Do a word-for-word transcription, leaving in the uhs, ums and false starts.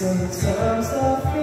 sometimes I